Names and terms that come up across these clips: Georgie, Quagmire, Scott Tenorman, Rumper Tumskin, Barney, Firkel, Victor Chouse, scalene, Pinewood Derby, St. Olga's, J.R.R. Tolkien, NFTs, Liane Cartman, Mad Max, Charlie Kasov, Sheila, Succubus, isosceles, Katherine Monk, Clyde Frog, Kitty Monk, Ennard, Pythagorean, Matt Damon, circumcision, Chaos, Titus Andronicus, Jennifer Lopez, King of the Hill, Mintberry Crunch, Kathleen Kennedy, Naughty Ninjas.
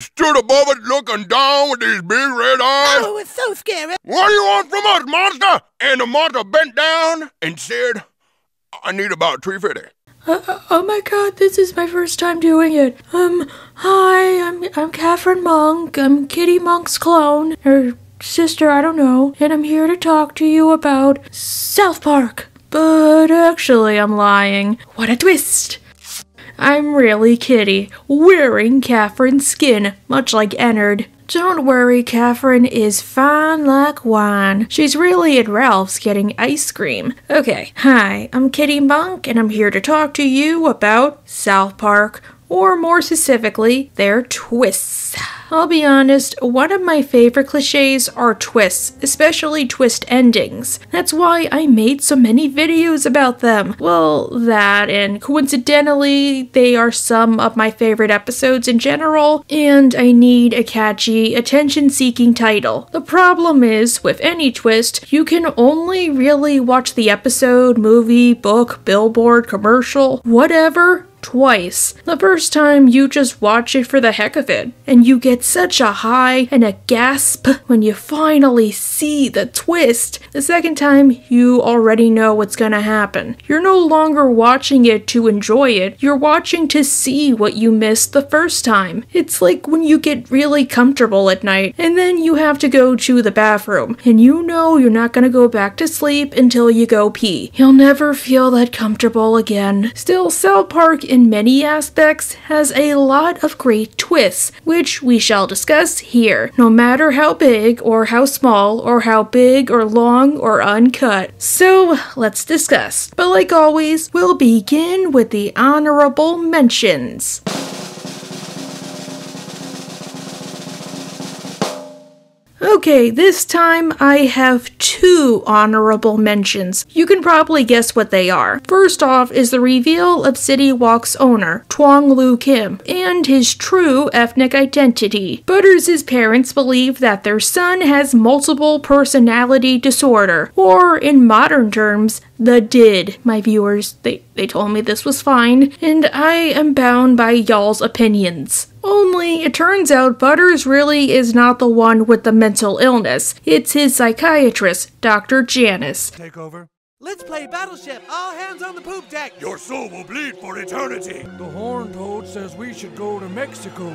Stood above it looking down with these big red eyes. Oh, it was so scary. What do you want from us, monster? And the monster bent down and said, I need about $3.50. Oh my god, this is my first time doing it. Hi, I'm Katherine Monk. I'm Kitty Monk's clone, or sister, I don't know. And I'm here to talk to you about South Park. But actually, I'm lying. What a twist. I'm really Kitty, wearing Katherine's skin, much like Ennard. Don't worry, Katherine is fine like wine. She's really at Ralph's getting ice cream. Okay, hi, I'm Kitty Monk, and I'm here to talk to you about South Park, or more specifically, their twists. I'll be honest, one of my favorite cliches are twists, especially twist endings. That's why I made so many videos about them. Well, that and coincidentally, they are some of my favorite episodes in general, and I need a catchy, attention-seeking title. The problem is, with any twist, you can only really watch the episode, movie, book, billboard, commercial, whatever, twice. The first time you just watch it for the heck of it, and you get such a high and a gasp when you finally see the twist. The second time, you already know what's gonna happen. You're no longer watching it to enjoy it, you're watching to see what you missed the first time. It's like when you get really comfortable at night, and then you have to go to the bathroom, and you know you're not gonna go back to sleep until you go pee. You'll never feel that comfortable again. Still, South Park in many aspects has a lot of great twists, which we shall discuss here, no matter how big or how small or how big or long or uncut. So let's discuss. But like always, we'll begin with the honorable mentions. Okay, this time I have two honorable mentions. You can probably guess what they are. First off is the reveal of City Walk's owner, Tuong Lu Kim, and his true ethnic identity. Butters' parents believe that their son has multiple personality disorder, or in modern terms, the DID. My viewers, they told me this was fine, and I am bound by y'all's opinions. Only, it turns out Butters really is not the one with the mental illness. It's his psychiatrist, Dr. Janice. Take over. Let's play Battleship! All hands on the poop deck! Your soul will bleed for eternity! The horn toad says we should go to Mexico.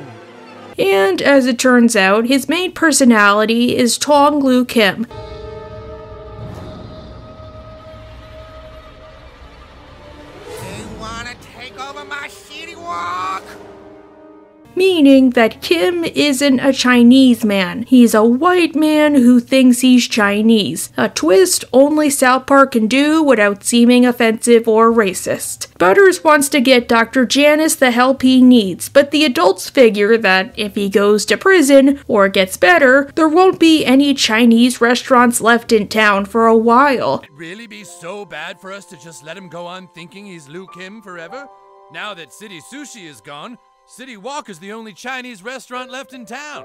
And, as it turns out, his main personality is Tuong Lu Kim. Meaning that Kim isn't a Chinese man. He's a white man who thinks he's Chinese. A twist only South Park can do without seeming offensive or racist. Butters wants to get Dr. Janice the help he needs, but the adults figure that if he goes to prison or gets better, there won't be any Chinese restaurants left in town for a while. It'd really be so bad for us to just let him go on thinking he's Lu Kim forever? Now that City Sushi is gone, City Walk is the only Chinese restaurant left in town.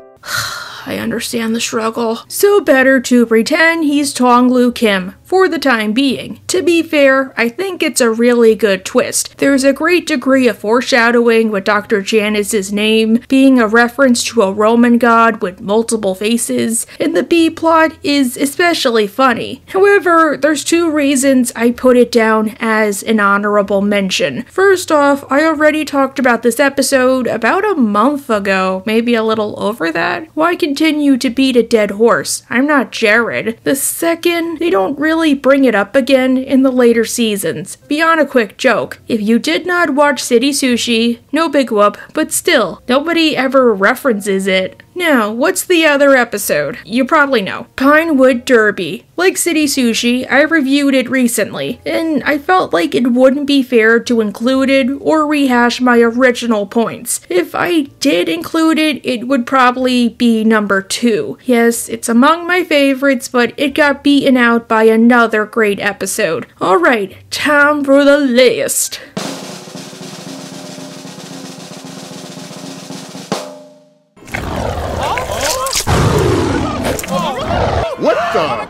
I understand the struggle. So better to pretend he's Tuong Lu Kim for the time being. To be fair, I think it's a really good twist. There's a great degree of foreshadowing with Dr. Janice's name being a reference to a Roman god with multiple faces, and the B-plot is especially funny. However, there's two reasons I put it down as an honorable mention. First off, I already talked about this episode about a month ago, maybe a little over that. Why continue to beat a dead horse? I'm not Jared. The second, they don't really bring it up again in the later seasons, beyond a quick joke. If you did not watch City Sushi, no big whoop, but still, nobody ever references it. Now, what's the other episode? You probably know. Pinewood Derby. Like City Sushi, I reviewed it recently, and I felt like it wouldn't be fair to include it or rehash my original points. If I did include it, it would probably be number 2. Yes, it's among my favorites, but it got beaten out by another great episode. Alright, time for the list. What the?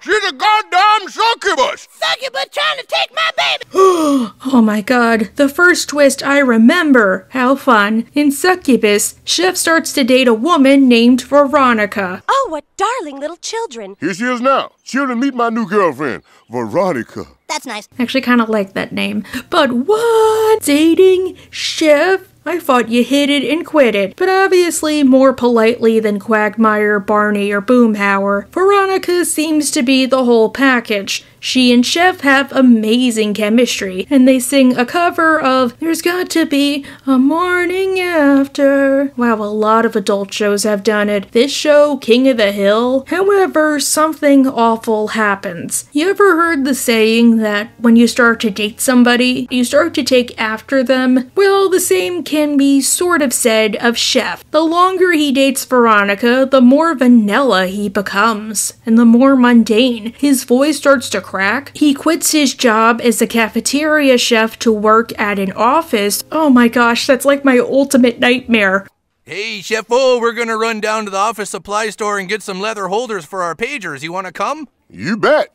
She's a goddamn succubus! succubus trying to take my baby. Oh my god, the first twist I remember. How fun. In Succubus, Chef starts to date a woman named Veronica. Oh, what darling little children. Here she is now. Children, meet my new girlfriend, Veronica. That's nice. Actually kind of like that name. But what? Dating Chef? I thought you hit it and quit it, but obviously more politely than Quagmire, Barney, or Boomhauer. Veronica seems to be the whole package. She and Chef have amazing chemistry, and they sing a cover of There's Got to Be a Morning After. Wow, a lot of adult shows have done it. This show, King of the Hill. However, something awful happens. You ever heard the saying that when you start to date somebody, you start to take after them? Well, the same can be sort of said of Chef. The longer he dates Veronica, the more vanilla he becomes, and the more mundane. His voice starts to crack. He quits his job as a cafeteria chef to work at an office. Oh my gosh, that's like my ultimate nightmare. Hey, Chef-o, we're gonna run down to the office supply store and get some leather holders for our pagers. You wanna come? You bet.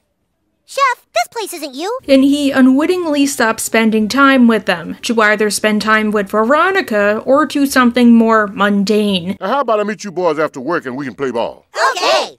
Chef, this place isn't you. And he unwittingly stops spending time with them to either spend time with Veronica or to something more mundane. Now how about I meet you boys after work and we can play ball? Okay.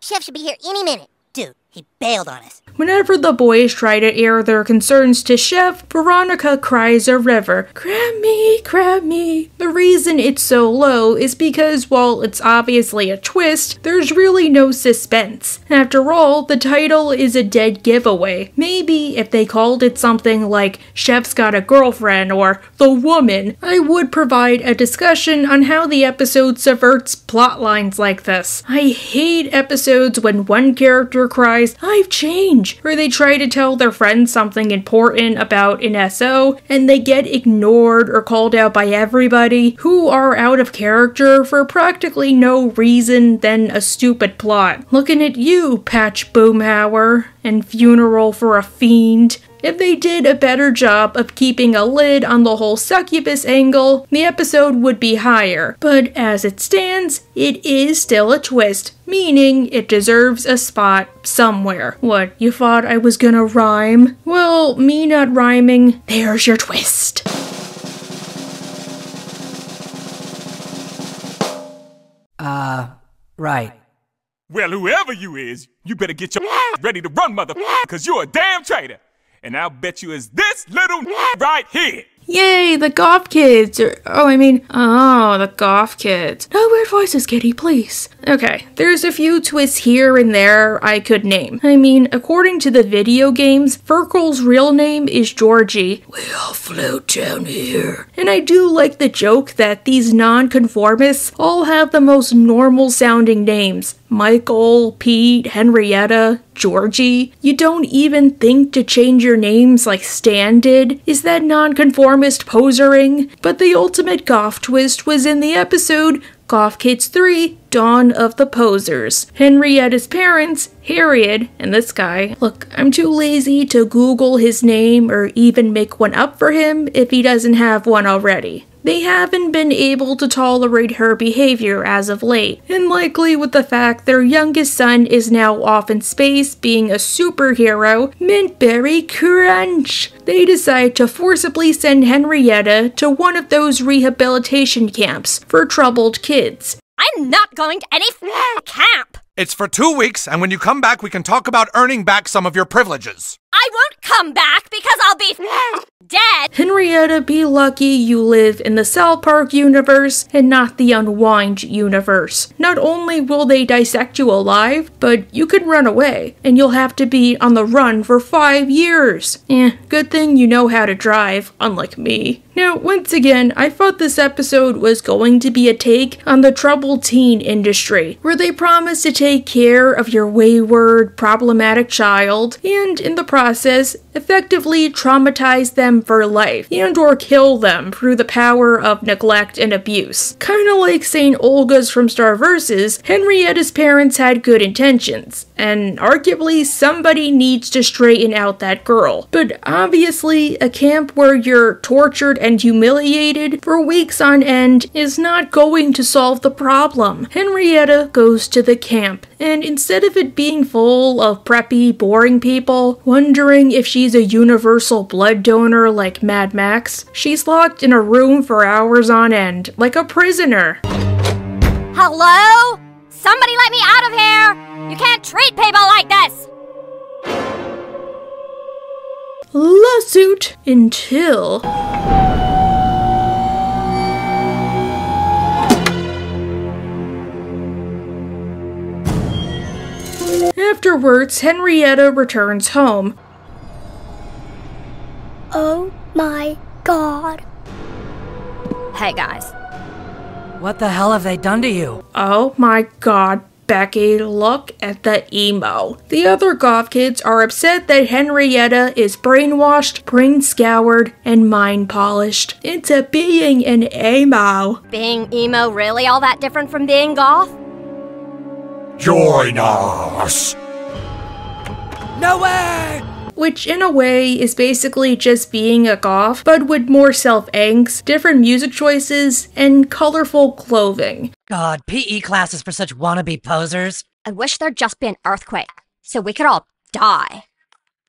Chef should be here any minute. Dude, he bailed on us. Whenever the boys try to air their concerns to Chef, Veronica cries a river. Grab me, grab me. The reason it's so low is because while it's obviously a twist, there's really no suspense. After all, the title is a dead giveaway. Maybe if they called it something like Chef's Got a Girlfriend or The Woman, I would provide a discussion on how the episode subverts plot lines like this. I hate episodes when one character cries, I've changed, or they try to tell their friends something important about an SO, and they get ignored or called out by everybody who are out of character for practically no reason than a stupid plot. Looking at you, Patch Boomhauer, and Funeral for a Fiend. If they did a better job of keeping a lid on the whole succubus angle, the episode would be higher. But as it stands, it is still a twist, meaning it deserves a spot somewhere. What, you thought I was gonna rhyme? Well, me not rhyming, there's your twist. Right. Well, whoever you is, you better get your ready to run, mother, cause you're a damn traitor. And I'll bet you is this little right here. Yay, the Goth Kids. The Goth Kids. No weird voices, Kitty, please. Okay, there's a few twists here and there I could name. I mean, according to the video games, Firkel's real name is Georgie. We all float down here. And I do like the joke that these non-conformists all have the most normal-sounding names. Michael, Pete, Henrietta, Georgie. You don't even think to change your names like Stan did. Is that nonconformist posering? But the ultimate goth twist was in the episode Goth Kids 3, Dawn of the Posers. Henrietta's parents, Harriet, and this guy. Look, I'm too lazy to Google his name or even make one up for him if he doesn't have one already. They haven't been able to tolerate her behavior as of late, and likely with the fact their youngest son is now off in space being a superhero, Mintberry Crunch. They decide to forcibly send Henrietta to one of those rehabilitation camps for troubled kids. I'm not going to any camp! It's for 2 weeks, and when you come back we can talk about earning back some of your privileges. I won't come back because I'll be dead. Henrietta, be lucky you live in the South Park universe and not the Unwind universe. Not only will they dissect you alive, but you can run away, and you'll have to be on the run for 5 years. Good thing you know how to drive, unlike me. Now, once again, I thought this episode was going to be a take on the troubled teen industry, where they promise to take care of your wayward, problematic child, and in the process, effectively traumatize them for life and or kill them through the power of neglect and abuse. Kinda like St. Olga's from Starversus, Henrietta's parents had good intentions, and arguably somebody needs to straighten out that girl. But obviously, a camp where you're tortured and humiliated for weeks on end is not going to solve the problem. Henrietta goes to the camp, and instead of it being full of preppy, boring people, wondering if she's a universal blood donor like Mad Max, she's locked in a room for hours on end, like a prisoner. Hello? Somebody let me out of here! You can't treat people like this! Lawsuit until... Afterwards, Henrietta returns home. Oh my god. Hey guys. What the hell have they done to you? Oh my god. Becky, look at the emo. The other goth kids are upset that Henrietta is brainwashed, brain scoured, and mind polished into being an emo. Being emo really all that different from being goth? Join us! No way! Which in a way is basically just being a goth, but with more self-angst, different music choices, and colorful clothing. God, PE classes for such wannabe posers. I wish there'd just be an earthquake, so we could all die.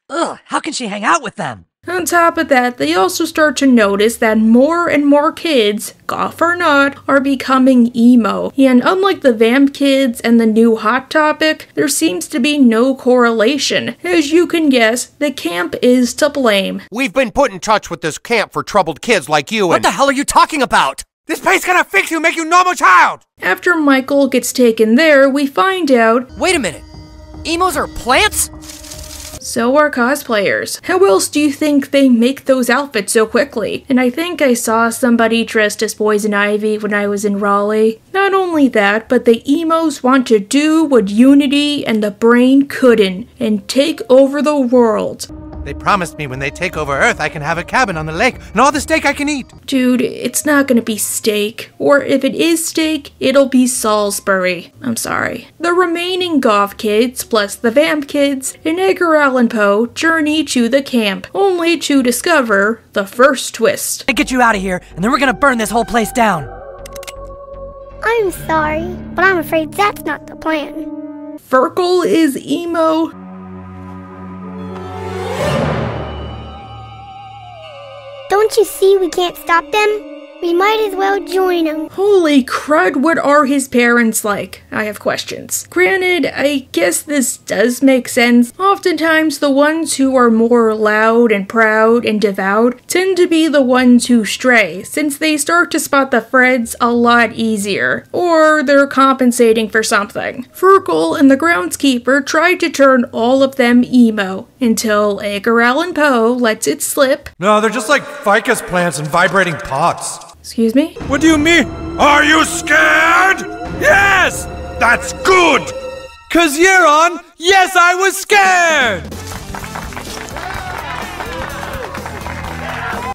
Ugh, how can she hang out with them? On top of that, they also start to notice that more and more kids, goth or not, are becoming emo. And unlike the Vamp Kids and the new Hot Topic, there seems to be no correlation. As you can guess, the camp is to blame. We've been put in touch with this camp for troubled kids like you and— What the hell are you talking about? This place gonna fix you, make you a normal child! After Michael gets taken there, we find out— Wait a minute, emos are plants? So are cosplayers. How else do you think they make those outfits so quickly? And I think I saw somebody dressed as Poison Ivy when I was in Raleigh. Not only that, but the emos want to do what Unity and the Brain couldn't, and take over the world. They promised me when they take over Earth I can have a cabin on the lake and all the steak I can eat. Dude, it's not gonna be steak. Or if it is steak, it'll be Salisbury. I'm sorry. The remaining goth kids, plus the Vamp Kids, and Edgar Allan Poe journey to the camp, only to discover the first twist. I get you out of here, and then we're gonna burn this whole place down. I'm sorry, but I'm afraid that's not the plan. Firkel is emo. Don't you see we can't stop them? We might as well join him. Holy crud, what are his parents like? I have questions. Granted, I guess this does make sense. Oftentimes, the ones who are more loud and proud and devout tend to be the ones who stray, since they start to spot the Freds a lot easier, or they're compensating for something. Firkel and the groundskeeper tried to turn all of them emo, until Edgar Allan Poe lets it slip. No, they're just like ficus plants and vibrating pots. Excuse me? What do you mean? Are you scared? Yes! That's good! 'Cause you're on, yes, I was scared!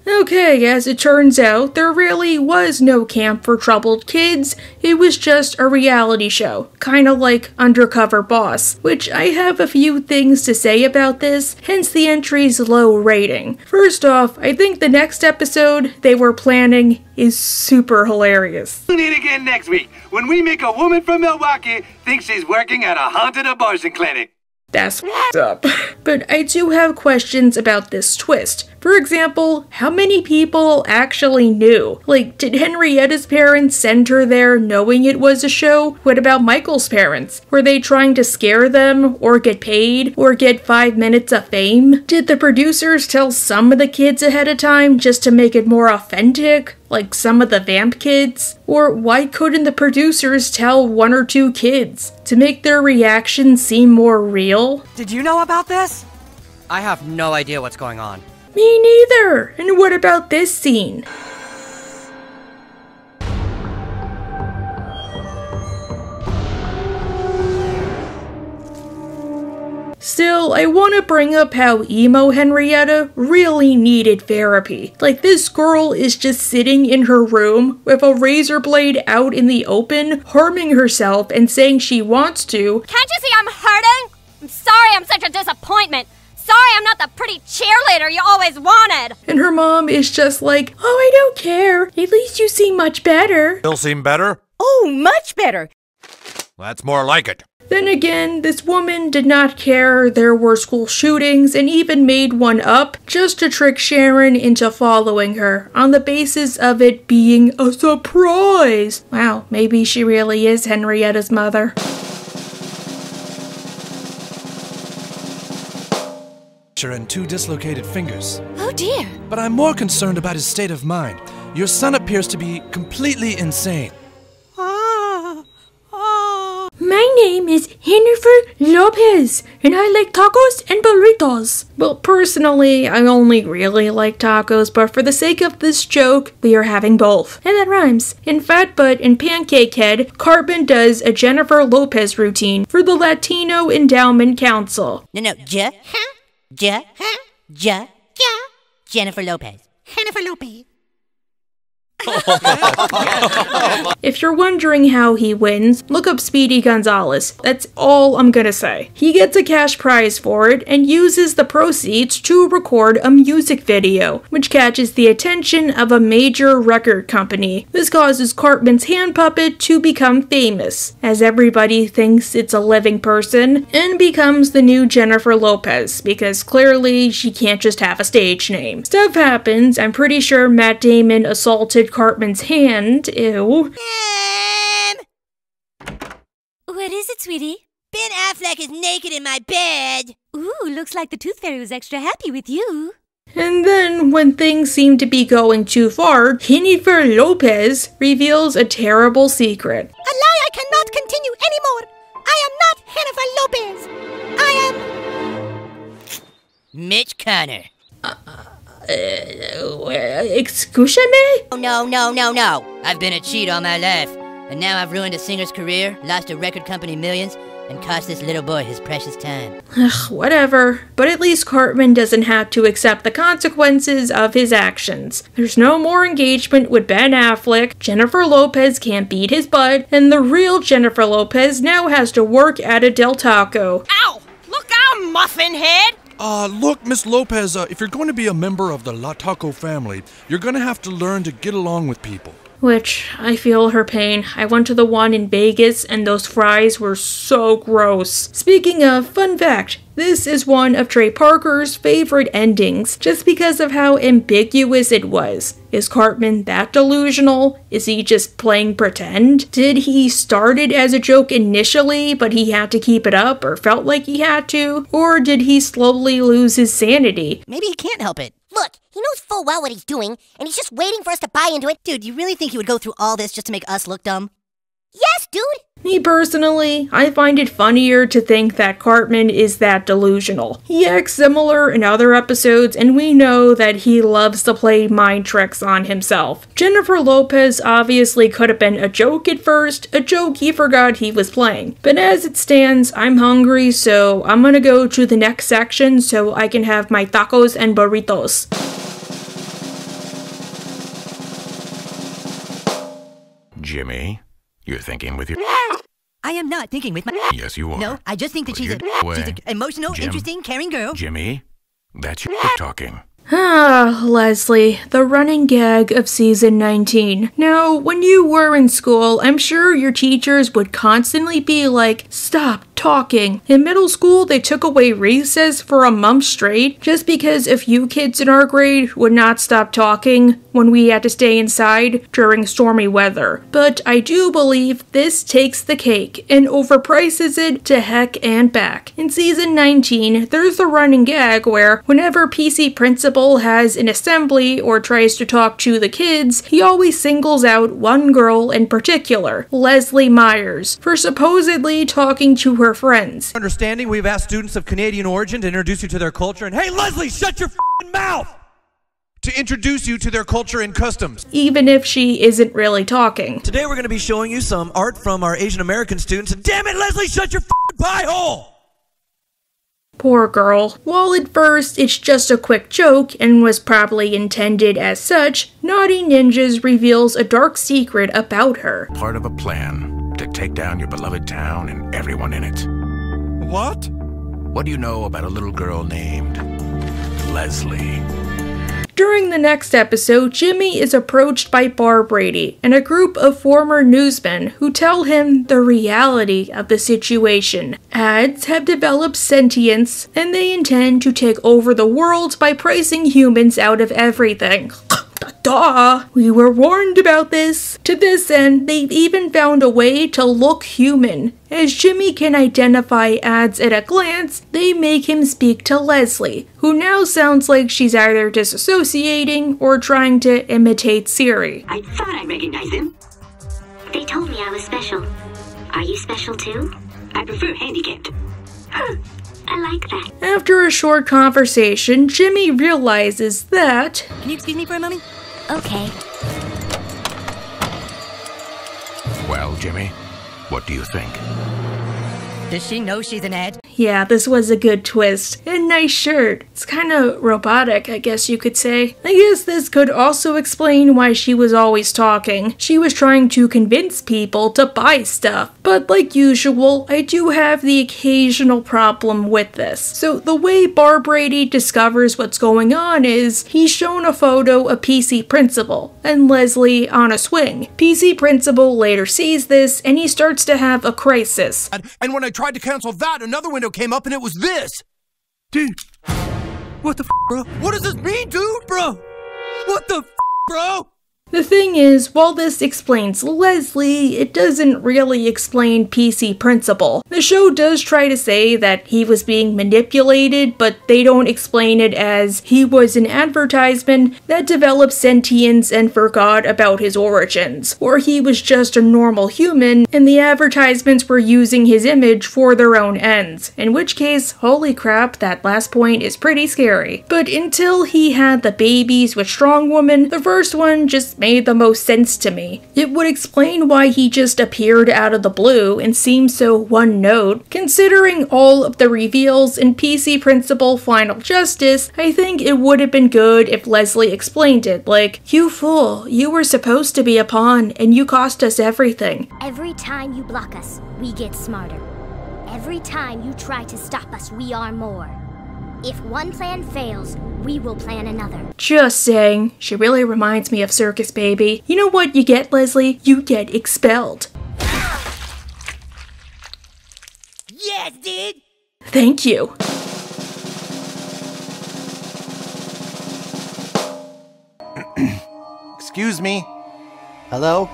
Okay, as it turns out, there really was no camp for troubled kids. It was just a reality show, kinda like Undercover Boss, which I have a few things to say about this, hence the entry's low rating. First off, I think the next episode they were planning is super hilarious. Tune in again next week, when we make a woman from Milwaukee think she's working at a haunted abortion clinic. That's what's up. But I do have questions about this twist. For example, how many people actually knew? Like, did Henrietta's parents send her there knowing it was a show? What about Michael's parents? Were they trying to scare them, or get paid, or get 5 minutes of fame? Did the producers tell some of the kids ahead of time just to make it more authentic? Like some of the Vamp Kids? Or why couldn't the producers tell 1 or 2 kids to make their reaction seem more real? Did you know about this? I have no idea what's going on. Me neither! And what about this scene? Still, I want to bring up how emo Henrietta really needed therapy. Like, this girl is just sitting in her room with a razor blade out in the open, harming herself and saying she wants to. Can't you see I'm hurting? I'm sorry I'm such a disappointment. Sorry I'm not the pretty cheerleader you always wanted. And her mom is just like, oh, I don't care. At least you seem much better. Still seem better? Oh, much better. That's more like it. Then again, this woman did not care. There were school shootings and even made one up just to trick Sharon into following her on the basis of it being a surprise. Wow, maybe she really is Henrietta's mother. And two dislocated fingers. Oh dear. But I'm more concerned about his state of mind. Your son appears to be completely insane. My name is Jennifer Lopez, and I like tacos and burritos. Well, personally, I only really like tacos, but for the sake of this joke, we are having both. And that rhymes. In Fat Butt and Pancake Head, Cartman does a Jennifer Lopez routine for the Latino Endowment Council. Jennifer Lopez. Jennifer Lopez. If you're wondering how he wins, look up Speedy Gonzalez. That's all I'm gonna say. He gets a cash prize for it and uses the proceeds to record a music video, which catches the attention of a major record company. This causes Cartman's hand puppet to become famous, as everybody thinks it's a living person, and becomes the new Jennifer Lopez, because clearly she can't just have a stage name. Stuff happens. I'm pretty sure Matt Damon assaulted Cartman's hand. Ew. What is it, sweetie? Ben Affleck is naked in my bed. Ooh, looks like the Tooth Fairy was extra happy with you. And then, when things seem to be going too far, Jennifer Lopez reveals a terrible secret. A lie I cannot continue anymore. I am not Jennifer Lopez. I am... Mitch Connor. Excuse me? No. I've been a cheat all my life, and now I've ruined a singer's career, lost a record company millions, and cost this little boy his precious time. Ugh, whatever. But at least Cartman doesn't have to accept the consequences of his actions. There's no more engagement with Ben Affleck, Jennifer Lopez can't beat his butt, and the real Jennifer Lopez now has to work at a Del Taco. Ow! Look out, muffin head! Look, Miss Lopez, if you're going to be a member of the La Taco family, you're going to have to learn to get along with people. Which, I feel her pain. I went to the one in Vegas, and those fries were so gross. Speaking of, fun fact, this is one of Trey Parker's favorite endings, just because of how ambiguous it was. Is Cartman that delusional? Is he just playing pretend? Did he start it as a joke initially, but he had to keep it up, or felt like he had to? Or did he slowly lose his sanity? Maybe he can't help it. Look, he knows full well what he's doing, and he's just waiting for us to buy into it. Dude, you really think he would go through all this just to make us look dumb? Yes, dude! Me personally, I find it funnier to think that Cartman is that delusional. He acts similar in other episodes, and we know that he loves to play mind tricks on himself. Jennifer Lopez obviously could have been a joke at first, a joke he forgot he was playing. But as it stands, I'm hungry, so I'm gonna go to the next section so I can have my tacos and burritos. Jimmy? You're thinking with your... I am not thinking with my... Yes, you are. No, I just think that she's an emotional, interesting, caring girl. Jimmy, that's your talking. Ah, Leslie, the running gag of season 19. Now, when you were in school, I'm sure your teachers would constantly be like, stop talking. In middle school, they took away recess for a month straight just because a few kids in our grade would not stop talking when we had to stay inside during stormy weather. But I do believe this takes the cake and overprices it to heck and back. In season 19, there's the running gag where whenever PC Principal has an assembly or tries to talk to the kids, he always singles out one girl in particular, Leslie Myers, for supposedly talking to her friends. Understanding, we've asked students of Canadian origin to introduce you to their culture, and hey, Leslie, shut your f***ing mouth! To introduce you to their culture and customs. Even if she isn't really talking. Today we're going to be showing you some art from our Asian American students, and damn it, Leslie, shut your f***ing pie hole! Poor girl. While at first it's just a quick joke, and was probably intended as such, Naughty Ninjas reveals a dark secret about her. Part of a plan to take down your beloved town and everyone in it. What? What do you know about a little girl named Leslie? During the next episode, Jimmy is approached by Bar Brady and a group of former newsmen who tell him the reality of the situation. Ads have developed sentience and they intend to take over the world by pricing humans out of everything. Duh! We were warned about this! To this end, they've even found a way to look human. As Jimmy can identify ads at a glance, they make him speak to Leslie, who now sounds like she's either disassociating or trying to imitate Siri. I thought I recognized him. They told me I was special. Are you special too? I prefer handicapped. Huh. I like that. After a short conversation, Jimmy realizes that... Can you excuse me for a moment? Okay. Well, Jimmy, what do you think? Does she know she's an ad? Yeah, this was a good twist. And nice shirt. It's kind of robotic, I guess you could say. I guess this could also explain why she was always talking. She was trying to convince people to buy stuff. But like usual, I do have the occasional problem with this. So the way Bar Brady discovers what's going on is he's shown a photo of PC Principal and Leslie on a swing. PC Principal later sees this and he starts to have a crisis. And when I tried to cancel that, another window came up and it was this! Dude, what the f, bro? What does this mean, dude, bro? What the f, bro? The thing is, while this explains Leslie, it doesn't really explain PC Principal. The show does try to say that he was being manipulated, but they don't explain it as he was an advertisement that developed sentience and forgot about his origins, or he was just a normal human and the advertisements were using his image for their own ends, in which case, holy crap, that last point is pretty scary. But until he had the babies with Strong Woman, the first one just made the most sense to me. It would explain why he just appeared out of the blue and seemed so one note. Considering all of the reveals in PC Principal Final Justice, I think it would have been good if Leslie explained it, like, "You fool, you were supposed to be a pawn and you cost us everything. Every time you block us, we get smarter. Every time you try to stop us, we are more. If one plan fails, we will plan another." Just saying. She really reminds me of Circus Baby. You know what you get, Leslie? You get expelled. Yes, dude! Thank you. Excuse me. Hello?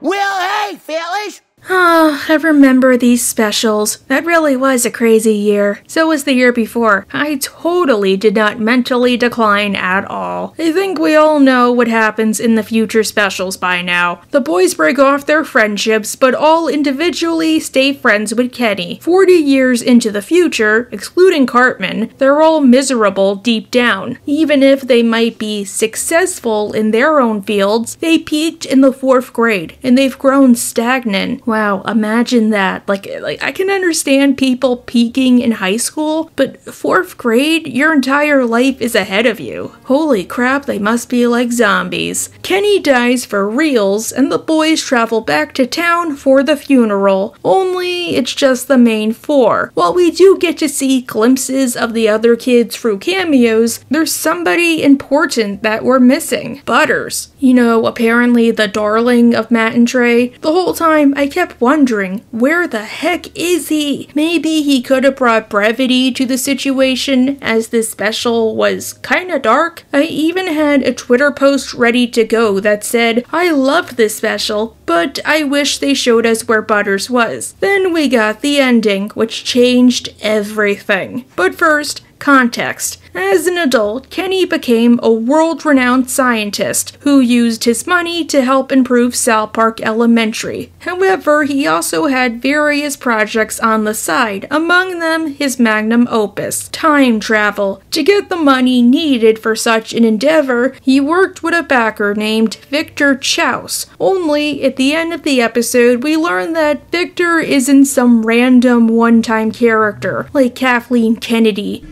Well, hey, fellas! Ah, I remember these specials. That really was a crazy year. So was the year before. I totally did not mentally decline at all. I think we all know what happens in the future specials by now. The boys break off their friendships, but all individually stay friends with Kenny. 40 years into the future, excluding Cartman, they're all miserable deep down. Even if they might be successful in their own fields, they peaked in the 4th grade, and they've grown stagnant. Wow, imagine that. Like I can understand people peaking in high school, but 4th grade, your entire life is ahead of you. Holy crap, they must be like zombies. Kenny dies for reals, and the boys travel back to town for the funeral, only it's just the main 4. While we do get to see glimpses of the other kids through cameos, there's somebody important that we're missing. Butters. You know, apparently the darling of Matt and Trey. The whole time, I kept wondering, where the heck is he? Maybe he could have brought brevity to the situation, as this special was kinda dark. I even had a Twitter post ready to go that said, "I loved this special, but I wish they showed us where Butters was." Then we got the ending, which changed everything. But first, Context. As an adult, Kenny became a world-renowned scientist who used his money to help improve South Park Elementary. However, he also had various projects on the side, among them his magnum opus, time travel. To get the money needed for such an endeavor, he worked with a backer named Victor Chouse. Only, at the end of the episode, we learn that Victor isn't some random one-time character, like Kathleen Kennedy.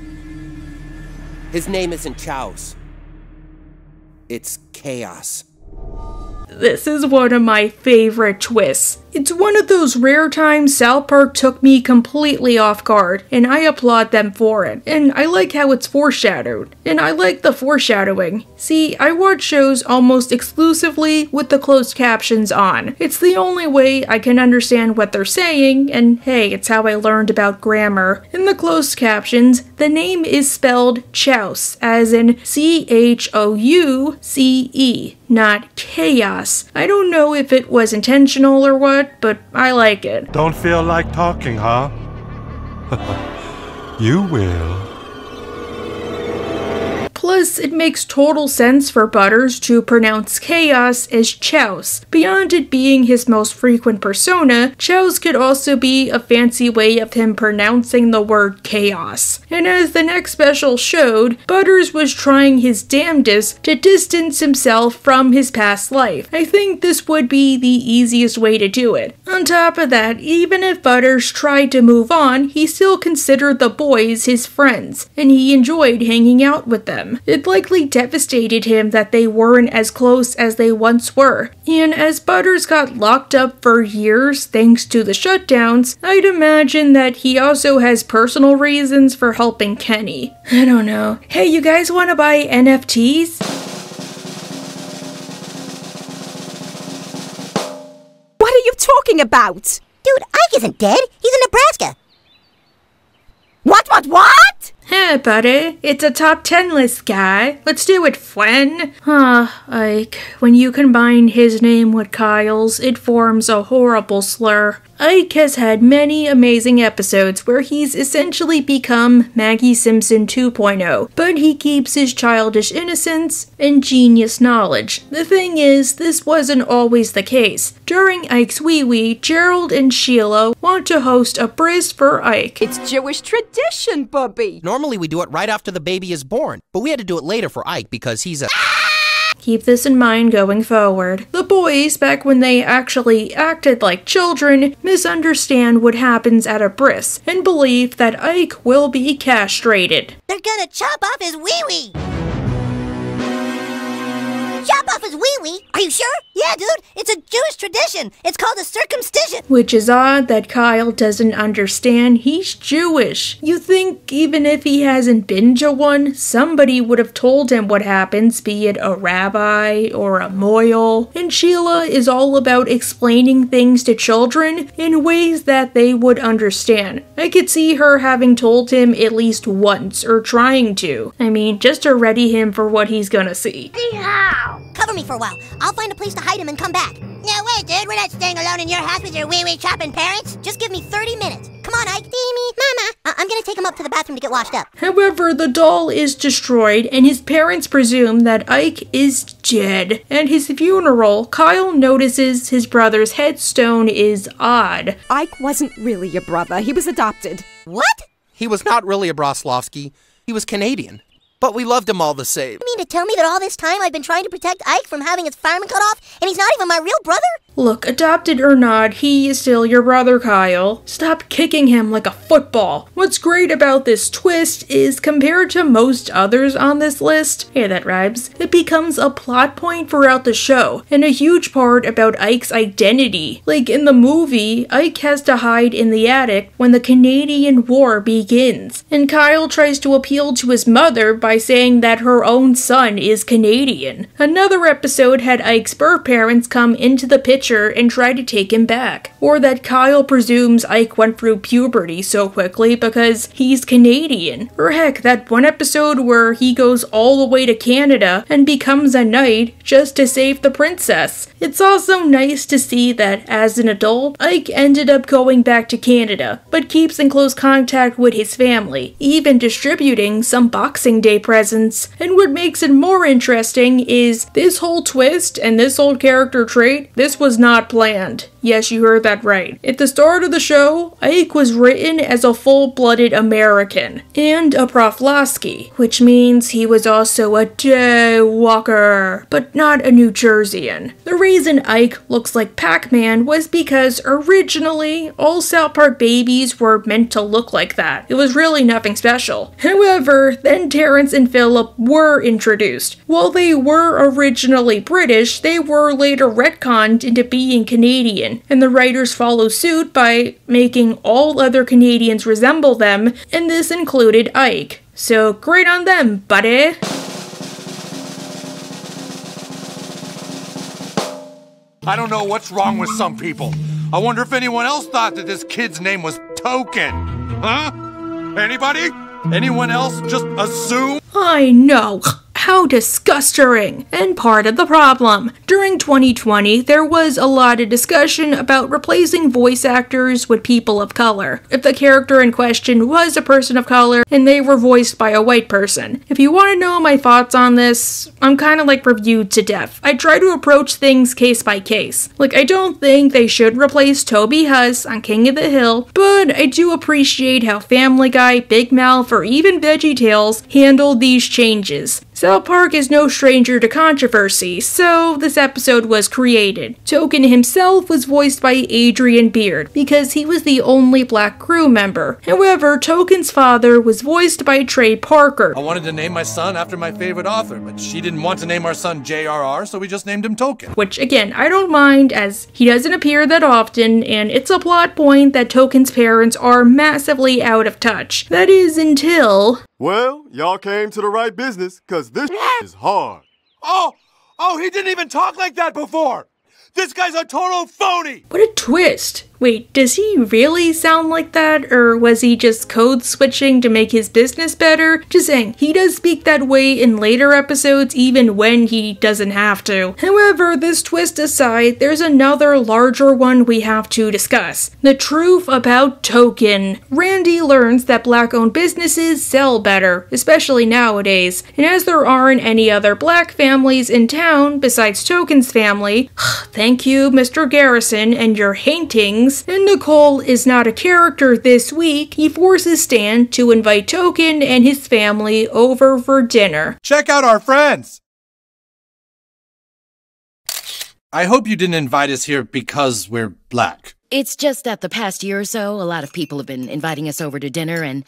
His name isn't Chaos. It's Chaos. This is one of my favorite twists. It's one of those rare times South Park took me completely off guard, and I applaud them for it. And I like how it's foreshadowed. And I like the foreshadowing. See, I watch shows almost exclusively with the closed captions on. It's the only way I can understand what they're saying, and hey, it's how I learned about grammar. In the closed captions, the name is spelled Chouse, as in C-H-O-U-C-E, not Chaos. I don't know if it was intentional or what, but I like it. Don't feel like talking, huh? You will. Plus, it makes total sense for Butters to pronounce Chaos as Chouse. Beyond it being his most frequent persona, Chouse could also be a fancy way of him pronouncing the word chaos. And as the next special showed, Butters was trying his damnedest to distance himself from his past life. I think this would be the easiest way to do it. On top of that, even if Butters tried to move on, he still considered the boys his friends, and he enjoyed hanging out with them. It likely devastated him that they weren't as close as they once were, and as Butters got locked up for years thanks to the shutdowns, I'd imagine that he also has personal reasons for helping Kenny. I don't know. Hey, you guys want to buy NFTs? What are you talking about? Dude, Ike isn't dead. He's in Nebraska. What? Hey, buddy. It's a top 10 list guy. Let's do it, friend. Ike. When you combine his name with Kyle's, it forms a horrible slur. Ike has had many amazing episodes where he's essentially become Maggie Simpson 2.0, but he keeps his childish innocence and genius knowledge. The thing is, this wasn't always the case. During Ike's Wee Wee, Gerald and Sheila want to host a bris for Ike. It's Jewish tradition, Bubby. Normally we do it right after the baby is born, but we had to do it later for Ike because he's a... Keep this in mind going forward. The boys, back when they actually acted like children, misunderstand what happens at a bris and believe that Ike will be castrated. They're gonna chop off his wee-wee! Chop off his wee-wee? Are you sure? Yeah, dude, it's a Jewish tradition. It's called a circumcision. Which is odd that Kyle doesn't understand he's Jewish. You think even if he hasn't been to one, somebody would have told him what happens, be it a rabbi or a moil. And Sheila is all about explaining things to children in ways that they would understand. I could see her having told him at least once, or trying to. I mean, just to ready him for what he's gonna see. Yeehaw! Cover me for a while. I'll find a place to hide him and come back. No way, dude. We're not staying alone in your house with your wee-wee chopping parents. Just give me 30 minutes. Come on, Ike. Mama. I'm gonna take him up to the bathroom to get washed up. However, the doll is destroyed, and his parents presume that Ike is dead. At his funeral, Kyle notices his brother's headstone is odd. Ike wasn't really your brother. He was adopted. What? He was not really a Broflovski. He was Canadian. But we loved him all the same. You mean to tell me that all this time I've been trying to protect Ike from having his fireman cut off, and he's not even my real brother? Look, adopted or not, he is still your brother, Kyle. Stop kicking him like a football. What's great about this twist is, compared to most others on this list, hey, that rhymes, it becomes a plot point throughout the show, and a huge part about Ike's identity. Like in the movie, Ike has to hide in the attic when the Canadian War begins, and Kyle tries to appeal to his mother by saying that her own son is Canadian. Another episode had Ike's birth parents come into the picture picture and try to take him back, or that Kyle presumes Ike went through puberty so quickly because he's Canadian, or heck, that one episode where he goes all the way to Canada and becomes a knight just to save the princess. It's also nice to see that, as an adult, Ike ended up going back to Canada, but keeps in close contact with his family, even distributing some Boxing Day presents. And what makes it more interesting is this whole twist and this whole character trait, this was not planned. Yes, you heard that right. At the start of the show, Ike was written as a full-blooded American, and a Broflovski, which means he was also a jaywalker, but not a New Jerseyan. The reason Ike looks like Pac-Man was because originally, all South Park babies were meant to look like that. It was really nothing special. However, then Terrence and Philip were introduced. While they were originally British, they were later retconned into being Canadian, and the writers follow suit by making all other Canadians resemble them, and this included Ike. So great on them, buddy! I don't know what's wrong with some people. I wonder if anyone else thought that this kid's name was Token. Huh? Anybody? Anyone else just assume? I know. How disgusting, and part of the problem. During 2020, there was a lot of discussion about replacing voice actors with people of color, if the character in question was a person of color and they were voiced by a white person. If you want to know my thoughts on this, I'm kind of like reviewed to death. I try to approach things case by case. Like, I don't think they should replace Toby Huss on King of the Hill, but I do appreciate how Family Guy, Big Mouth, or even VeggieTales handled these changes. South Park is no stranger to controversy, so this episode was created. Token himself was voiced by Adrian Beard, because he was the only black crew member. However, Token's father was voiced by Trey Parker. I wanted to name my son after my favorite author, but she didn't want to name our son JRR, so we just named him Token. Which, again, I don't mind, as he doesn't appear that often, and it's a plot point that Token's parents are massively out of touch. That is, until... Well, y'all came to the right business, cause this is hard. Oh, he didn't even talk like that before! This guy's a total phony! What a twist! Wait, does he really sound like that, or was he just code switching to make his business better? Just saying, he does speak that way in later episodes even when he doesn't have to. However, this twist aside, there's another larger one we have to discuss. The truth about Token. Randy learns that black-owned businesses sell better, especially nowadays, and as there aren't any other black families in town besides Token's family, thank you, Mr. Garrison, and your paintings. And Nicole is not a character this week, he forces Stan to invite Token and his family over for dinner. Check out our friends! I hope you didn't invite us here because we're black. It's just that the past year or so, a lot of people have been inviting us over to dinner and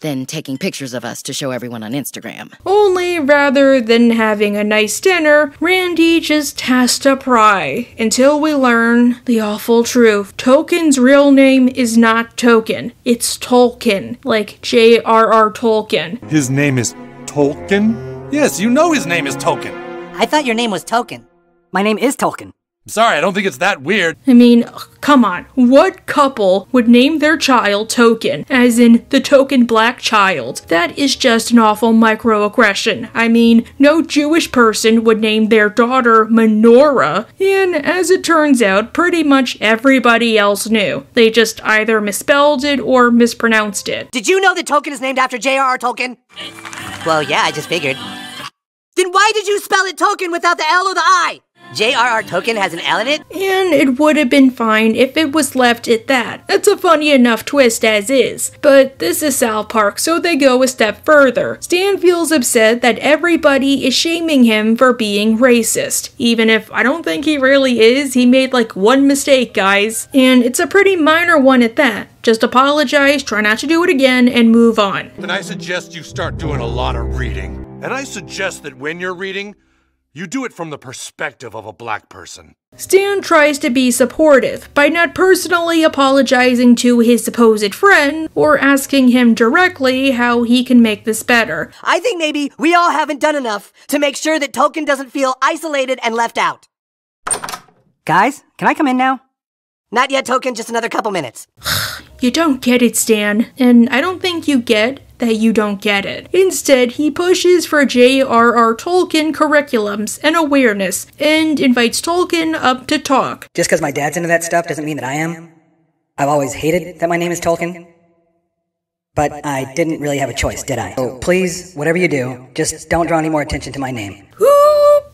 then taking pictures of us to show everyone on Instagram. Only rather than having a nice dinner, Randy just has to pry until we learn the awful truth. Token's real name is not Token, it's Tolkien, like J.R.R. Tolkien. His name is Tolkien? Yes, you know his name is Tolkien. I thought your name was Token. My name is Tolkien. Sorry, I don't think it's that weird. I mean, come on. What couple would name their child Token? As in, the token black child. That is just an awful microaggression. I mean, no Jewish person would name their daughter Menorah. And as it turns out, pretty much everybody else knew. They just either misspelled it or mispronounced it. Did you know that Token is named after J.R.R. Tolkien? Well, yeah, I just figured. Then why did you spell it Token without the L or the I? J.R.R. Tolkien has an L in it? And it would have been fine if it was left at that. That's a funny enough twist as is. But this is South Park, so they go a step further. Stan feels upset that everybody is shaming him for being racist. Even if I don't think he really is, he made like one mistake, guys. And it's a pretty minor one at that. Just apologize, try not to do it again, and move on. And I suggest you start doing a lot of reading. And I suggest that when you're reading, you do it from the perspective of a black person. Stan tries to be supportive by not personally apologizing to his supposed friend or asking him directly how he can make this better. I think maybe we all haven't done enough to make sure that Token doesn't feel isolated and left out. Guys, can I come in now? Not yet, Token. Just another couple minutes. You don't get it, Stan. And I don't think you get that you don't get it. Instead, he pushes for J.R.R. Tolkien curriculums and awareness and invites Tolkien up to talk. Just because my dad's into that stuff doesn't mean that I am. I've always hated that my name is Tolkien. But I didn't really have a choice, did I? So please, whatever you do, just don't draw any more attention to my name.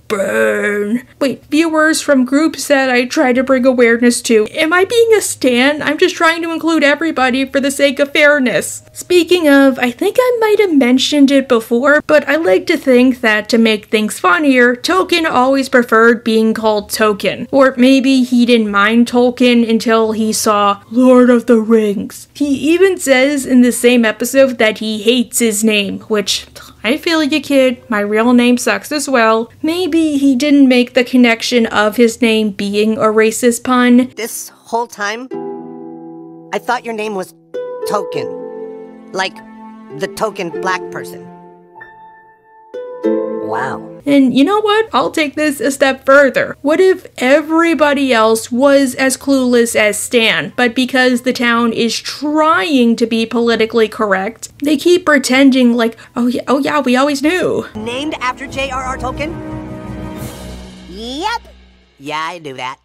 Burn. Wait, viewers from groups that I try to bring awareness to. Am I being a stan? I'm just trying to include everybody for the sake of fairness. Speaking of, I think I might have mentioned it before, but I like to think that to make things funnier, Tolkien always preferred being called Token. Or maybe he didn't mind Tolkien until he saw Lord of the Rings. He even says in the same episode that he hates his name, which... I feel you, kid. My real name sucks as well. Maybe he didn't make the connection of his name being a racist pun. This whole time, I thought your name was Token. Like, the token black person. Wow. And you know what? I'll take this a step further. What if everybody else was as clueless as Stan, but because the town is trying to be politically correct, they keep pretending like, oh yeah, we always knew. Named after J.R.R. Tolkien? Yep. Yeah, I knew that.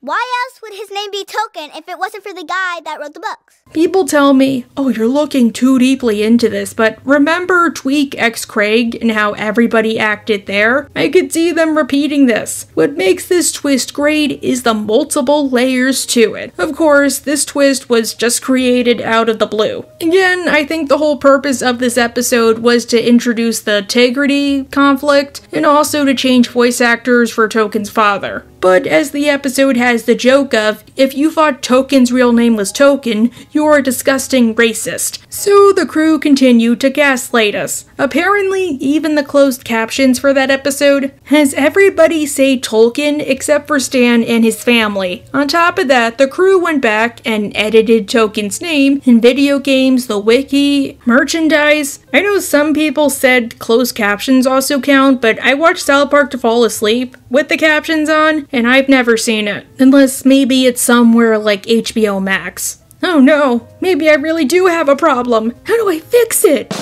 Why else would his name be Token if it wasn't for the guy that wrote the books? People tell me, oh, you're looking too deeply into this, but remember Tweak X Craig and how everybody acted there? I could see them repeating this. What makes this twist great is the multiple layers to it. Of course, this twist was just created out of the blue. Again, I think the whole purpose of this episode was to introduce the integrity conflict and also to change voice actors for Token's father. But as the episode has the joke of, if you thought Token's real name was Token, you're a disgusting racist. So the crew continue to gaslight us. Apparently, even the closed captions for that episode has everybody say Tolkien except for Stan and his family. On top of that, the crew went back and edited Tolkien's name in video games, the wiki, merchandise. I know some people said closed captions also count, but I watched South Park to fall asleep with the captions on, and I've never seen it. Unless maybe it's somewhere like HBO Max. Oh no, maybe I really do have a problem. How do I fix it?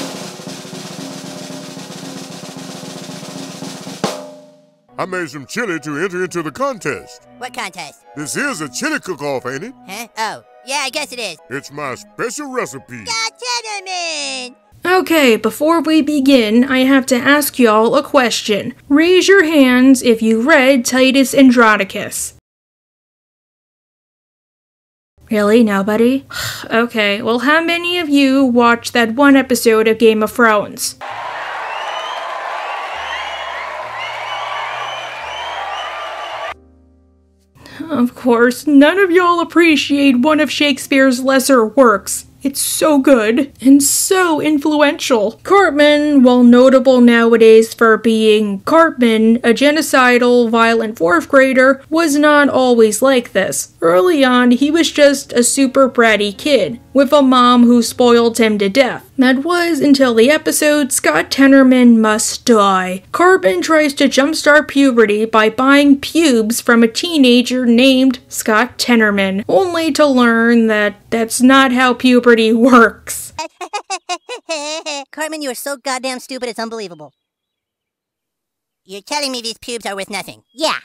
I made some chili to enter into the contest. What contest? This is a chili cook-off, ain't it? Huh? Oh, yeah, I guess it is. It's my special recipe. Gentlemen! Okay, before we begin, I have to ask y'all a question. Raise your hands if you read Titus Andronicus. Really? Nobody? Okay, well how many of you watched that one episode of Game of Thrones? Of course, none of y'all appreciate one of Shakespeare's lesser works. It's so good and so influential. Cartman, while notable nowadays for being Cartman, a genocidal, violent fourth grader, was not always like this. Early on, he was just a super bratty kid, with a mom who spoiled him to death. That was until the episode, Scott Tenorman Must Die. Cartman tries to jumpstart puberty by buying pubes from a teenager named Scott Tenorman, only to learn that that's not how puberty works. Cartman, you are so goddamn stupid, it's unbelievable. You're telling me these pubes are worth nothing? Yeah.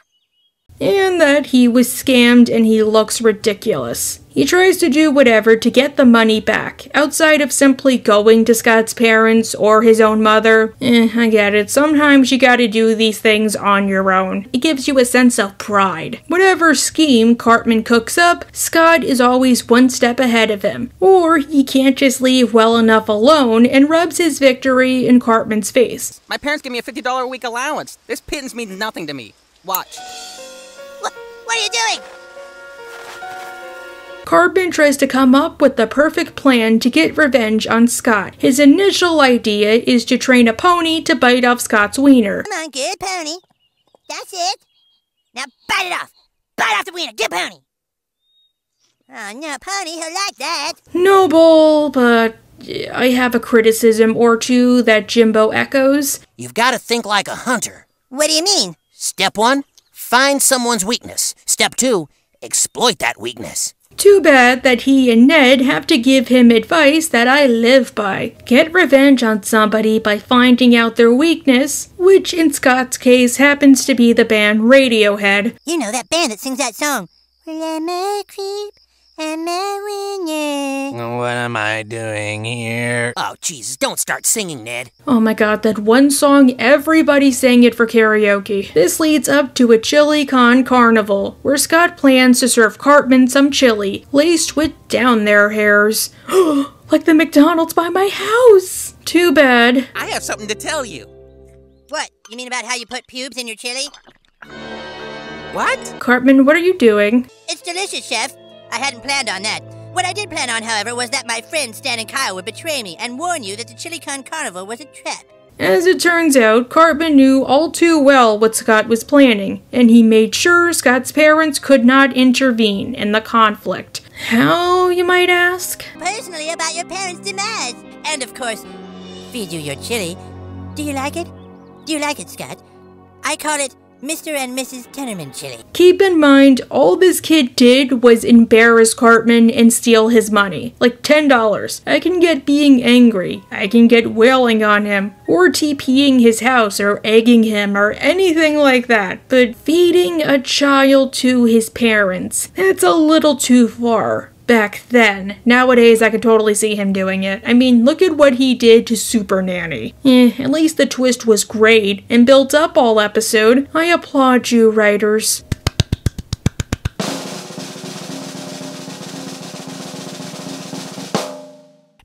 And that he was scammed and he looks ridiculous. He tries to do whatever to get the money back, outside of simply going to Scott's parents or his own mother. I get it, sometimes you gotta do these things on your own. It gives you a sense of pride. Whatever scheme Cartman cooks up, Scott is always one step ahead of him. Or he can't just leave well enough alone and rubs his victory in Cartman's face. My parents give me a $50 a week allowance. This pittance means nothing to me. Watch. What are you doing? Cartman tries to come up with the perfect plan to get revenge on Scott. His initial idea is to train a pony to bite off Scott's wiener. Come on, good pony. That's it. Now bite it off. Bite off the wiener. Good pony. Oh, no, pony. He'll like that. Noble, but I have a criticism or two that Jimbo echoes. You've got to think like a hunter. What do you mean? Step one. Find someone's weakness. Step 2, exploit that weakness. Too bad that he and Ned have to give him advice that I live by. Get revenge on somebody by finding out their weakness, which in Scott's case happens to be the band Radiohead. You know, that band that sings that song. Well, I'm a creep, I'm a winner. What am I doing here? Oh, Jesus, don't start singing, Ned. Oh my god, that one song, everybody sang it for karaoke. This leads up to a chili con carnival, where Scott plans to serve Cartman some chili, laced with down there hairs. Like the McDonald's by my house. Too bad. I have something to tell you. What? You mean about how you put pubes in your chili? What? Cartman, what are you doing? It's delicious, Chef. I hadn't planned on that. What I did plan on, however, was that my friends Stan and Kyle would betray me and warn you that the Chili Con Carnival was a trap. As it turns out, Cartman knew all too well what Scott was planning, and he made sure Scott's parents could not intervene in the conflict. How, you might ask? Personally about your parents' demise. And of course, feed you your chili. Do you like it? Do you like it, Scott? I call it Mr. and Mrs. Tenorman chili. Keep in mind, all this kid did was embarrass Cartman and steal his money. Like $10. I can get being angry. I can get wailing on him. Or TPing his house or egging him or anything like that. But feeding a child to his parents, that's a little too far. Back then. Nowadays, I could totally see him doing it. I mean, look at what he did to Super Nanny. At least the twist was great and built up all episode. I applaud you, writers.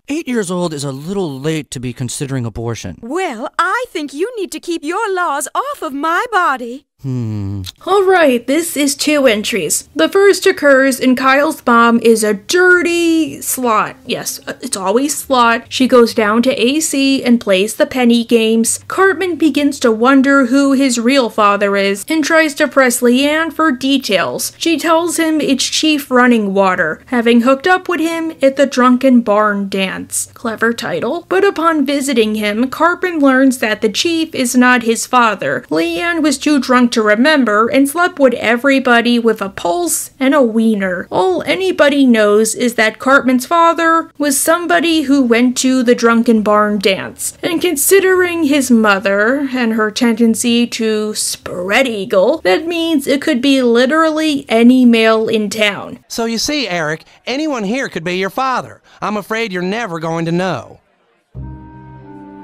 Years old is a little late to be considering abortion. Well, I think you need to keep your laws off of my body. Alright, this is 2 entries. The first occurs in Kyle's mom is a dirty slut. Yes, it's always slut. She goes down to AC and plays the penny games. Cartman begins to wonder who his real father is and tries to press Leanne for details. She tells him it's Chief Running Water, having hooked up with him at the Drunken Barn Dance. Clever title. But upon visiting him, Cartman learns that the chief is not his father. Leanne was too drunk to remember and slept with everybody with a pulse and a wiener. All anybody knows is that Cartman's father was somebody who went to the Drunken Barn Dance. And considering his mother and her tendency to spread eagle, that means it could be literally any male in town. So you see, Eric, anyone here could be your father. I'm afraid you're never going to know.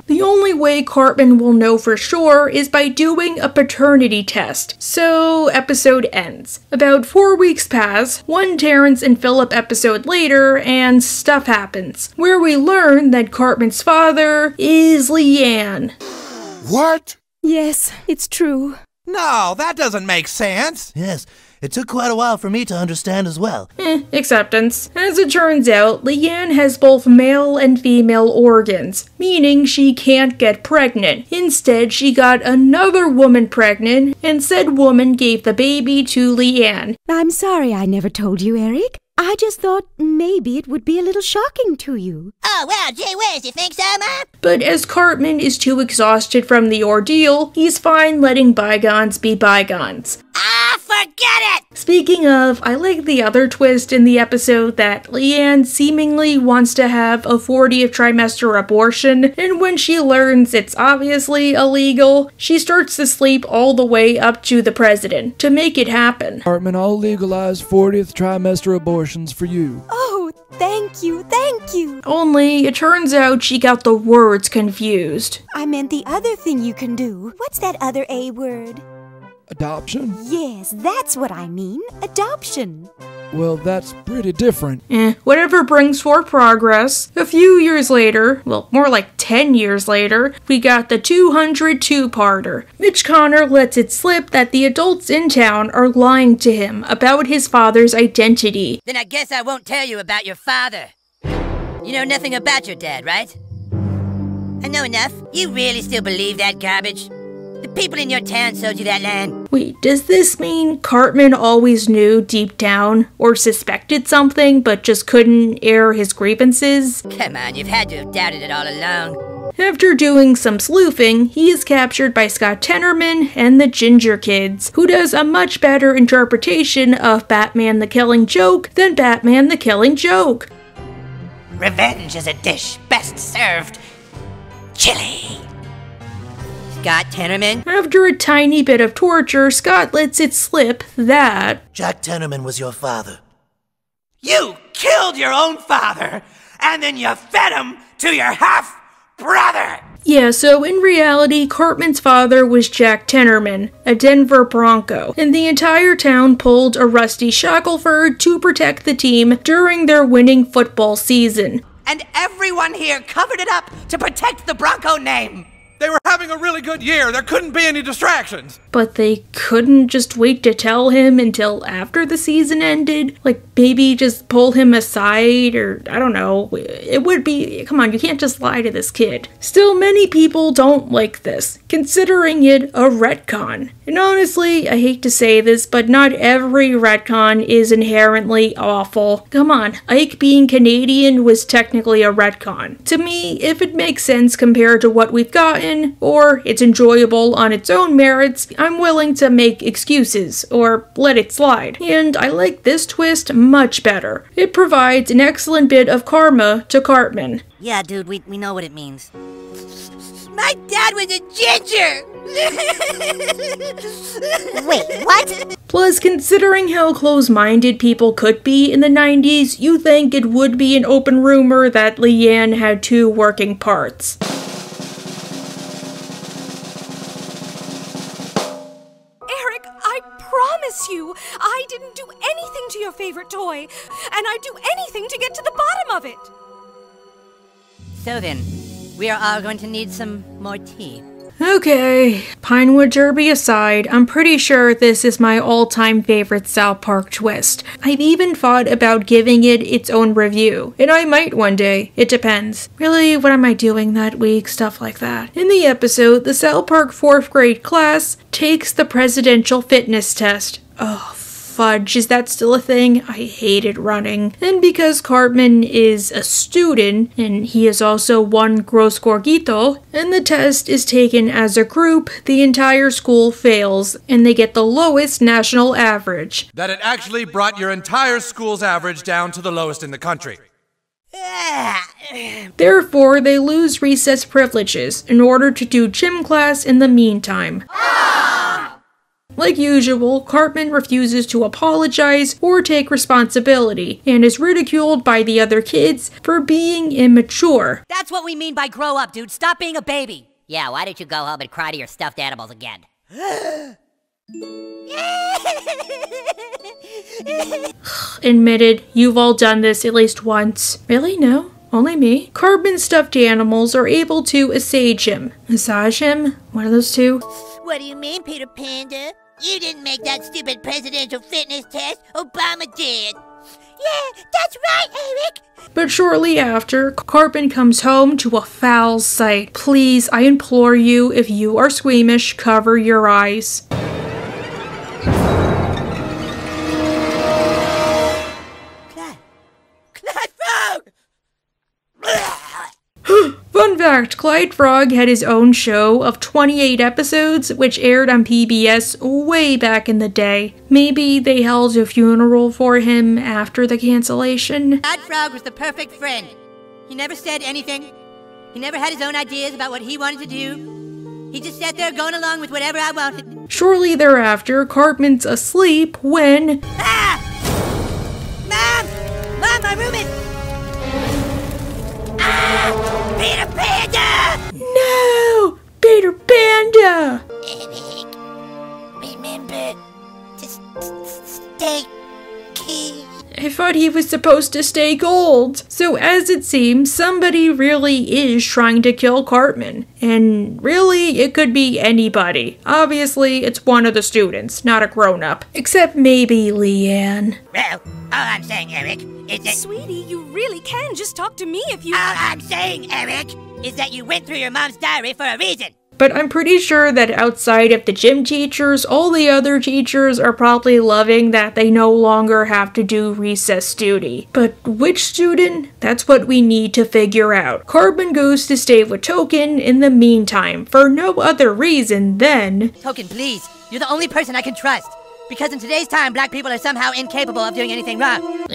The only way Cartman will know for sure is by doing a paternity test. So, episode ends. About 4 weeks pass, one Terrence and Philip episode later, and stuff happens, where we learn that Cartman's father is Leanne. What? Yes, it's true. No, that doesn't make sense. Yes. It took quite a while for me to understand as well. Acceptance. As it turns out, Leanne has both male and female organs, meaning she can't get pregnant. Instead, she got another woman pregnant, and said woman gave the baby to Leanne. I'm sorry I never told you, Eric. I just thought maybe it would be a little shocking to you. Oh, wow, gee whiz, you think so, Mom? But as Cartman is too exhausted from the ordeal, he's fine letting bygones be bygones. Ah, forget it! Speaking of, I like the other twist in the episode that Leanne seemingly wants to have a 40th trimester abortion, and when she learns it's obviously illegal, she starts to sleep all the way up to the president to make it happen. Cartman, I'll legalize 40th trimester abortions for you. Oh, thank you, thank you. Only, it turns out she got the words confused. I meant the other thing you can do. What's that other A word? Adoption? Yes, that's what I mean. Adoption. Well, that's pretty different. Whatever brings forth progress. A few years later, well, more like 10 years later, we got the 202-parter. Mitch Connor lets it slip that the adults in town are lying to him about his father's identity. Then I guess I won't tell you about your father. You know nothing about your dad, right? I know enough. You really still believe that garbage? The people in your town sold you that land. Wait, does this mean Cartman always knew deep down or suspected something but just couldn't air his grievances? Come on, you've had to have doubted it all along. After doing some sleuthing, he is captured by Scott Tenorman and the Ginger Kids, who does a much better interpretation of Batman the Killing Joke than Batman the Killing Joke. Revenge is a dish best served chili. Scott Tenorman? After a tiny bit of torture, Scott lets it slip that Jack Tenorman was your father. You killed your own father, and then you fed him to your half-brother! Yeah, so in reality, Cartman's father was Jack Tenorman, a Denver Bronco, and the entire town pulled a Rusty Shackelford to protect the team during their winning football season. And everyone here covered it up to protect the Bronco name! They were having a really good year. There couldn't be any distractions. But they couldn't just wait to tell him until after the season ended? Like, maybe just pull him aside, or I don't know. It would be, come on, you can't just lie to this kid. Still, many people don't like this, considering it a retcon. And honestly, I hate to say this, but not every retcon is inherently awful. Come on, Ike being Canadian was technically a retcon. To me, if it makes sense compared to what we've gotten, or it's enjoyable on its own merits, I'm willing to make excuses, or let it slide. And I like this twist much better. It provides an excellent bit of karma to Cartman. Yeah, dude, we know what it means. My dad was a ginger! Wait, what? Plus, considering how close-minded people could be in the 90s, you think it would be an open rumor that Leanne had two working parts. You, I didn't do anything to your favorite toy, and I'd do anything to get to the bottom of it. So then, we are all going to need some more tea. Okay, Pinewood Derby aside, I'm pretty sure this is my all-time favorite South Park twist. I've even thought about giving it its own review, and I might one day. It depends. Really, what am I doing that week? Stuff like that. In the episode, the South Park 4th grade class takes the presidential fitness test. Oh, fudge, is that still a thing? I hated running. And because Cartman is a student, and he is also one gross gorgito, and the test is taken as a group, the entire school fails, and they get the lowest national average. That it actually brought your entire school's average down to the lowest in the country. Therefore, they lose recess privileges in order to do gym class in the meantime. Like usual, Cartman refuses to apologize or take responsibility, and is ridiculed by the other kids for being immature. That's what we mean by grow up, dude. Stop being a baby. Yeah, why don't you go home and cry to your stuffed animals again? Admitted, you've all done this at least once. Really? No? Only me? Cartman's stuffed animals are able to assuage him. Massage him? What are those two? What do you mean, Peter Panda? You didn't make that stupid presidential fitness test. Obama did. Yeah, that's right, Eric. But shortly after, Cartman comes home to a foul sight. Please, I implore you, if you are squeamish, cover your eyes. Fun fact, Clyde Frog had his own show of 28 episodes, which aired on PBS way back in the day. Maybe they held a funeral for him after the cancellation. Clyde Frog was the perfect friend. He never said anything. He never had his own ideas about what he wanted to do. He just sat there going along with whatever I wanted. Shortly thereafter, Cartman's asleep when... Ah! Mom! Mom, my room is... Ah! Peter Panda! No! Peter Panda! Eric, remember to stay key. I thought he was supposed to stay gold. So as it seems, somebody really is trying to kill Cartman. And really, it could be anybody. Obviously, it's one of the students, not a grown-up. Except maybe Leanne. Well, all I'm saying, Eric, is that... Sweetie, you really can just talk to me if you... All I'm saying, Eric, is that you went through your mom's diary for a reason. but I'm pretty sure that outside of the gym teachers, all the other teachers are probably loving that they no longer have to do recess duty. But which student? That's what we need to figure out. Carbon goes to stay with Token in the meantime, for no other reason than... Token, please. You're the only person I can trust. Because in today's time, black people are somehow incapable of doing anything wrong.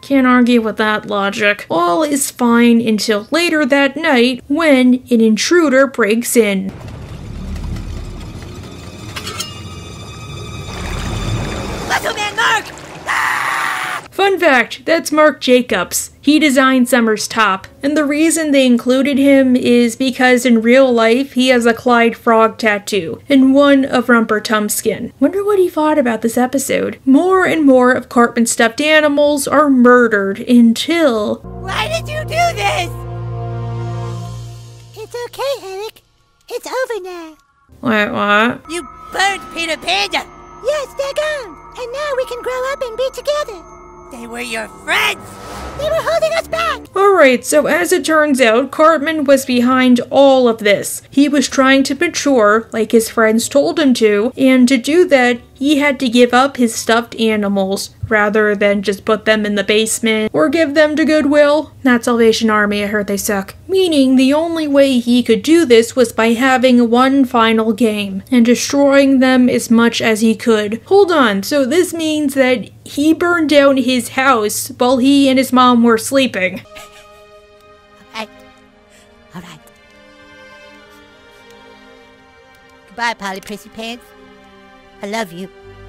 Can't argue with that logic. All is fine until later that night when an intruder breaks in. Little man Mark! Ah! Fun fact, that's Mark Jacobs. He designed Summer's top, and the reason they included him is because in real life he has a Clyde Frog tattoo, and one of Rumper Tumskin. Wonder what he thought about this episode. More and more of Cartman's stuffed animals are murdered until... Why did you do this? It's okay, Eric. It's over now. Wait, what? You burned Peter Panda! Yes, they're gone, and now we can grow up and be together. They were your friends! They were holding us back! Alright, so as it turns out, Cartman was behind all of this. He was trying to mature, like his friends told him to, and to do that, he had to give up his stuffed animals, rather than just put them in the basement, or give them to Goodwill. Not Salvation Army, I heard they suck. Meaning, the only way he could do this was by having one final game, and destroying them as much as he could. Hold on, so this means that he burned down his house while he and his mom were sleeping. Alright. Goodbye, Polly Prissy Pants. I love you.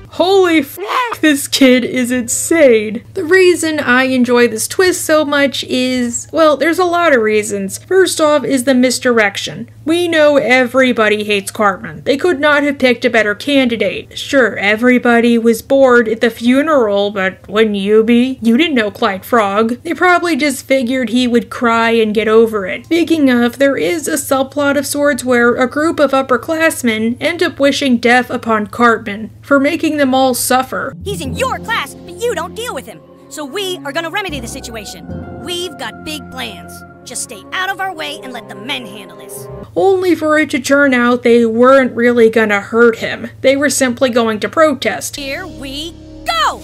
Holy f***, this kid is insane. The reason I enjoy this twist so much is, well, there's a lot of reasons. First off is the misdirection. We know everybody hates Cartman. They could not have picked a better candidate. Sure, everybody was bored at the funeral, but wouldn't you be? You didn't know Clyde Frog. They probably just figured he would cry and get over it. Speaking of, there is a subplot of sorts where a group of upperclassmen end up wishing death upon Cartman for making them all suffer. He's in your class, but you don't deal with him. So we are gonna remedy the situation. We've got big plans. Just stay out of our way and let the men handle this. Only for it to turn out they weren't really gonna hurt him. They were simply going to protest. Here we go!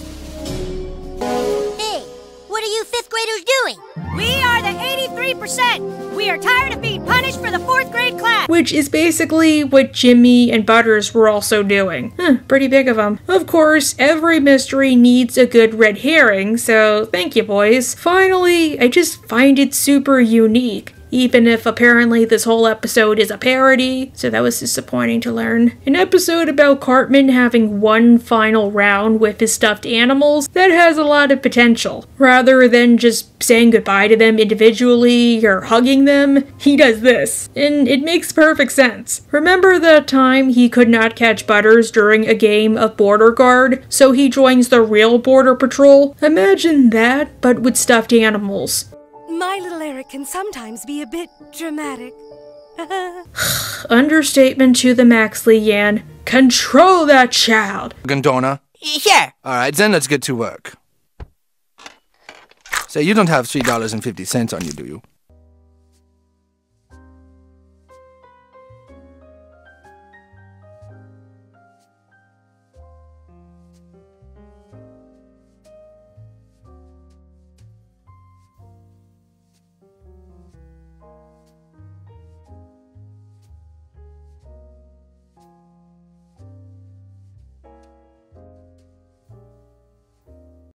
Hey, what are you fifth graders doing? We are the 83%! We are tired of being punished for the fourth grade class! Which is basically what Jimmy and Butters were also doing. Pretty big of them. Of course, every mystery needs a good red herring, so thank you, boys. Finally, I just find it super unique. Even if apparently this whole episode is a parody, so that was disappointing to learn. An episode about Cartman having one final round with his stuffed animals, that has a lot of potential. Rather than just saying goodbye to them individually or hugging them, he does this. And it makes perfect sense. Remember the time he could not catch Butters during a game of border guard, so he joins the real border patrol? Imagine that, but with stuffed animals. My little Eric can sometimes be a bit dramatic. Understatement to the max, Leanne. Control that child! Gondona? Yeah. Alright, then let's get to work. Say, you don't have $3.50 on you, do you?